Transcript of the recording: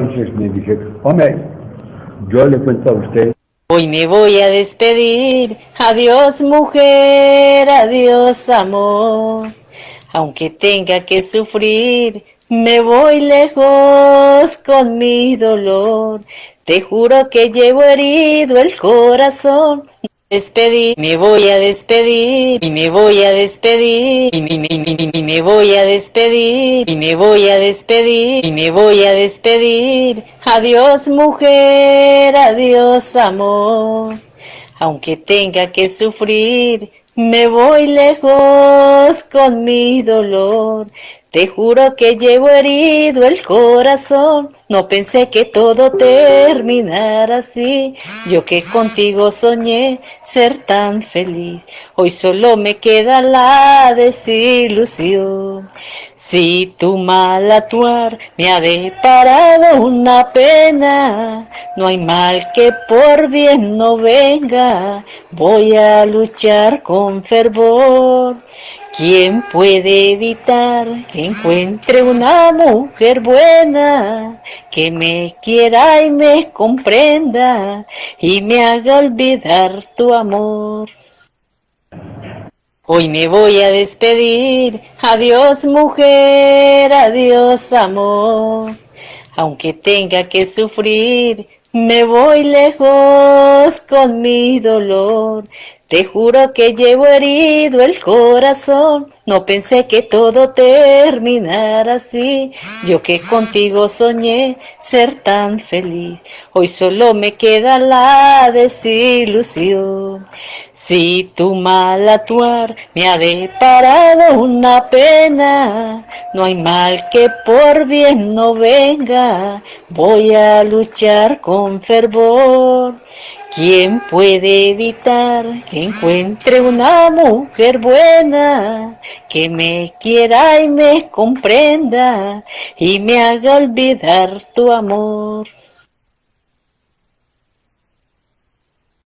Entonces me dije, hombre, yo le cuento a usted. Hoy me voy a despedir, adiós mujer, adiós amor. Aunque tenga que sufrir, me voy lejos con mi dolor. Te juro que llevo herido el corazón. Despedir, me voy a despedir, y me voy a despedir, y me voy a despedir, y me voy a despedir, y me voy a despedir. Adiós mujer, adiós amor. Aunque tenga que sufrir, me voy lejos con mi dolor. Te juro que llevo herido el corazón. No pensé que todo terminara así. Yo que contigo soñé ser tan feliz. Hoy solo me queda la desilusión. Si tu mal actuar me ha deparado una pena, no hay mal que por bien no venga. Voy a luchar con fervor. ¿Quién puede evitar que encuentre una mujer buena, que me quiera y me comprenda y me haga olvidar tu amor? Hoy me voy a despedir, adiós mujer, adiós amor. Aunque tenga que sufrir, me voy lejos con mi dolor. Te juro que llevo herido el corazón. No pensé que todo terminara así. Yo que contigo soñé ser tan feliz. Hoy solo me queda la desilusión. Si tu mal actuar me ha deparado una pena, no hay mal que por bien no venga. Voy a luchar con fervor. ¿Quién puede evitar que encuentre una mujer buena, que me quiera y me comprenda y me haga olvidar tu amor?